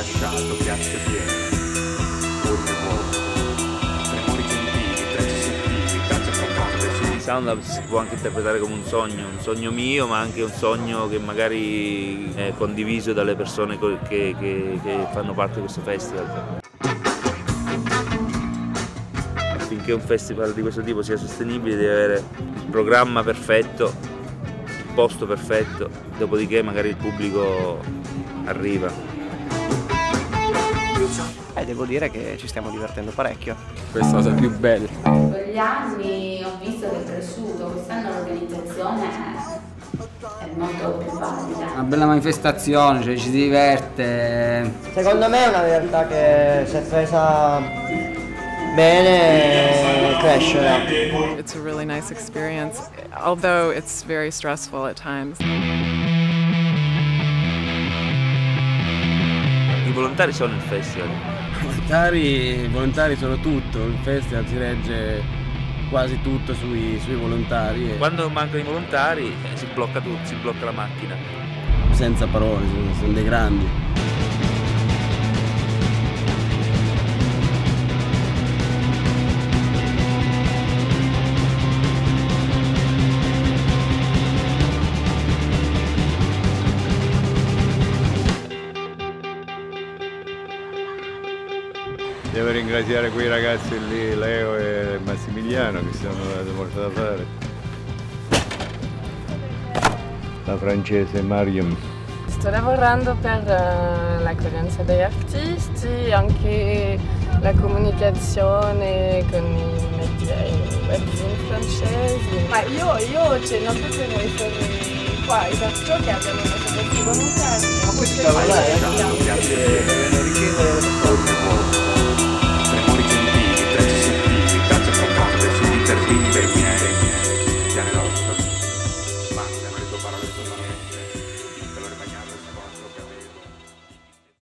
lasciato piazze piene, forme vuote, tremori gentili, prezzi sottili, tracce profonde. Soundlabs si può anche interpretare come un sogno mio, ma anche un sogno che magari è condiviso dalle persone che fanno parte di questo festival. Affinché un festival di questo tipo sia sostenibile deve avere il programma perfetto, il posto perfetto, dopodiché magari il pubblico arriva. Devo dire che ci stiamo divertendo parecchio. Questa è la cosa più bella. Con gli anni ho visto che è cresciuto, quest'anno l'organizzazione è molto più valida. Una bella manifestazione, cioè ci si diverte. Secondo me è una realtà che si è presa bene, crescerà. It's a really nice experience, although it's very stressful at times. I volontari sono il festival. I volontari sono tutto, il festival si regge quasi tutto sui volontari. Quando mancano i volontari si blocca tutto, si blocca la macchina. Senza parole, sono dei grandi. Devo ringraziare quei ragazzi lì, Leo e Massimiliano, che si sono dati molto da fare. La francese Mariam. Sto lavorando per l'accoglienza degli artisti, anche la comunicazione con i media e i webzine francesi. Ma io non potrei essere qua, esatto, che abbiamo fatto tutti i volontari. Ma questo è